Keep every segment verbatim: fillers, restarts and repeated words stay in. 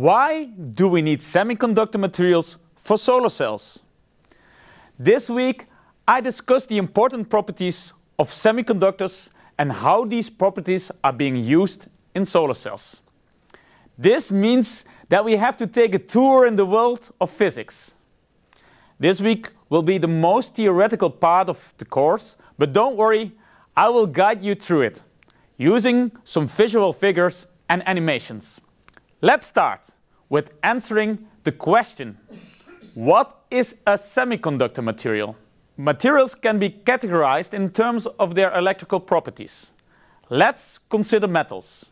Why do we need semiconductor materials for solar cells? This week I discussed the important properties of semiconductors and how these properties are being used in solar cells. This means that we have to take a tour in the world of physics. This week will be the most theoretical part of the course, but don't worry, I will guide you through it using some visual figures and animations. Let's start with answering the question, what is a semiconductor material? Materials can be categorized in terms of their electrical properties. Let's consider metals.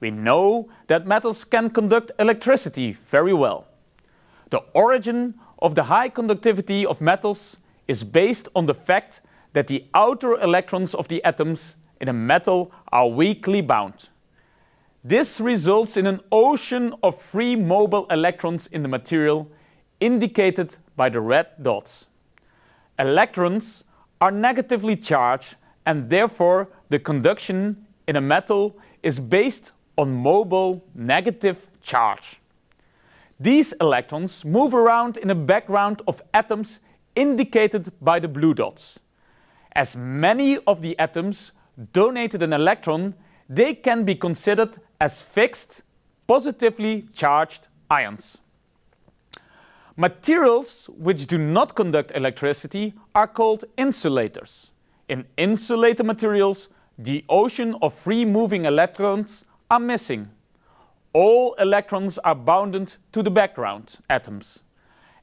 We know that metals can conduct electricity very well. The origin of the high conductivity of metals is based on the fact that the outer electrons of the atoms in a metal are weakly bound. This results in an ocean of free mobile electrons in the material, indicated by the red dots. Electrons are negatively charged, and therefore the conduction in a metal is based on mobile negative charge. These electrons move around in a background of atoms indicated by the blue dots. As many of the atoms donated an electron, they can be considered as fixed, positively charged ions. Materials which do not conduct electricity are called insulators. In insulator materials, the ocean of free moving electrons are missing. All electrons are bounded to the background atoms.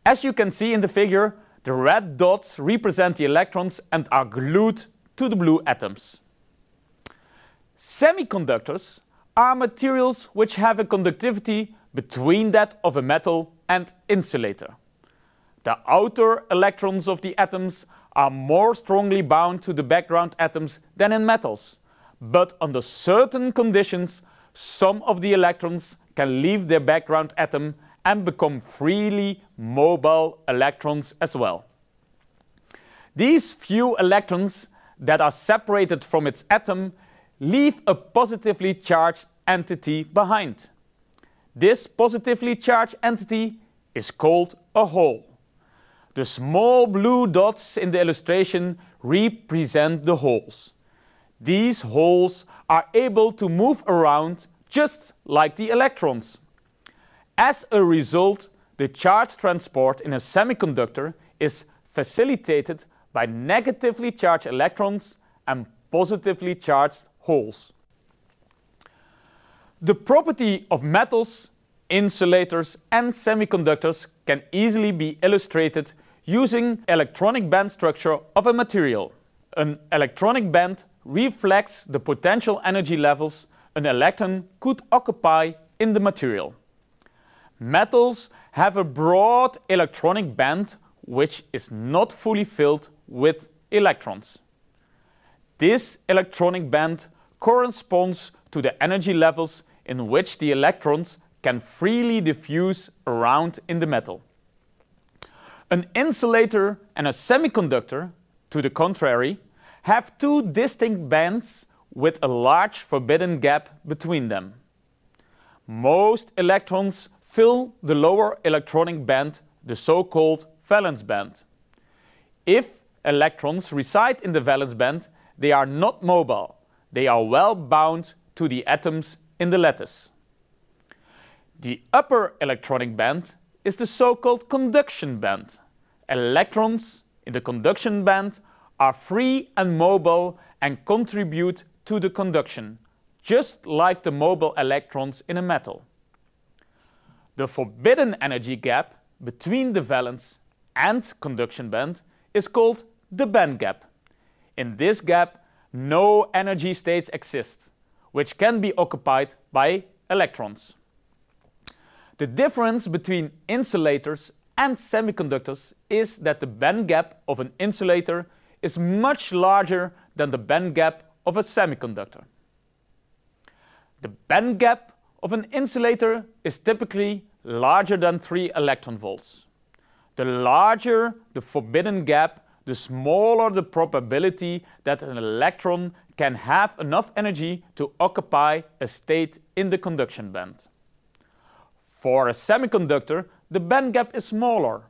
As you can see in the figure, the red dots represent the electrons and are glued to the blue atoms. Semiconductors are materials which have a conductivity between that of a metal and insulator. The outer electrons of the atoms are more strongly bound to the background atoms than in metals, but under certain conditions, some of the electrons can leave their background atom and become freely mobile electrons as well. These few electrons that are separated from its atom leave a positively charged entity behind. This positively charged entity is called a hole. The small blue dots in the illustration represent the holes. These holes are able to move around just like the electrons. As a result, the charge transport in a semiconductor is facilitated by negatively charged electrons and positively charged holes. The property of metals, insulators and semiconductors can easily be illustrated using electronic band structure of a material. An electronic band reflects the potential energy levels an electron could occupy in the material. Metals have a broad electronic band which is not fully filled with electrons. This electronic band corresponds to the energy levels in which the electrons can freely diffuse around in the metal. An insulator and a semiconductor, to the contrary, have two distinct bands with a large forbidden gap between them. Most electrons fill the lower electronic band, the so-called valence band. If electrons reside in the valence band, they are not mobile. They are well bound to the atoms in the lattice. The upper electronic band is the so-called conduction band. Electrons in the conduction band are free and mobile and contribute to the conduction, just like the mobile electrons in a metal. The forbidden energy gap between the valence and conduction band is called the band gap. In this gap, no energy states exist, which can be occupied by electrons. The difference between insulators and semiconductors is that the band gap of an insulator is much larger than the band gap of a semiconductor. The band gap of an insulator is typically larger than three electron volts. The larger the forbidden gap, the smaller the probability that an electron can have enough energy to occupy a state in the conduction band. For a semiconductor, the band gap is smaller.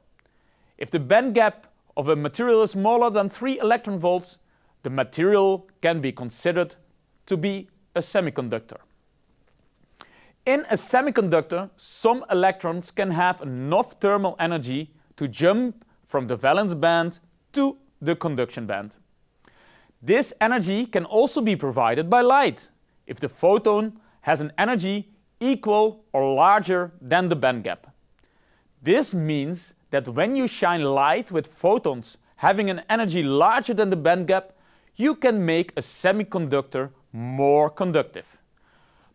If the band gap of a material is smaller than three electron volts, the material can be considered to be a semiconductor. In a semiconductor, some electrons can have enough thermal energy to jump from the valence band to the conduction band. This energy can also be provided by light, if the photon has an energy equal or larger than the band gap. This means that when you shine light with photons having an energy larger than the band gap, you can make a semiconductor more conductive.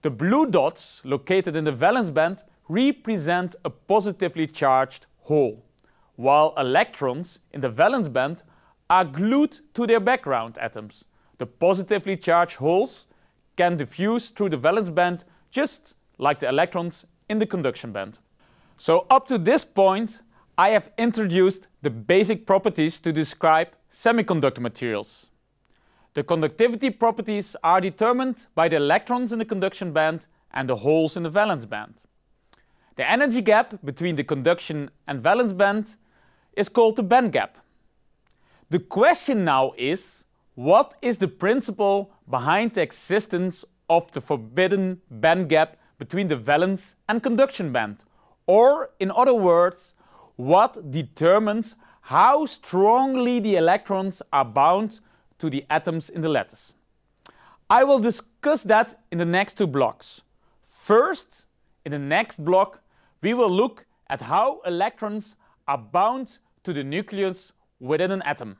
The blue dots located in the valence band represent a positively charged hole, while electrons in the valence band are glued to their background atoms. The positively charged holes can diffuse through the valence band just like the electrons in the conduction band. So up to this point, I have introduced the basic properties to describe semiconductor materials. The conductivity properties are determined by the electrons in the conduction band and the holes in the valence band. The energy gap between the conduction and valence band is called the band gap. The question now is, what is the principle behind the existence of the forbidden band gap between the valence and conduction band? Or, in other words, what determines how strongly the electrons are bound to the atoms in the lattice? I will discuss that in the next two blocks. First, in the next block, we will look at how electrons are bound to the nucleus within an atom.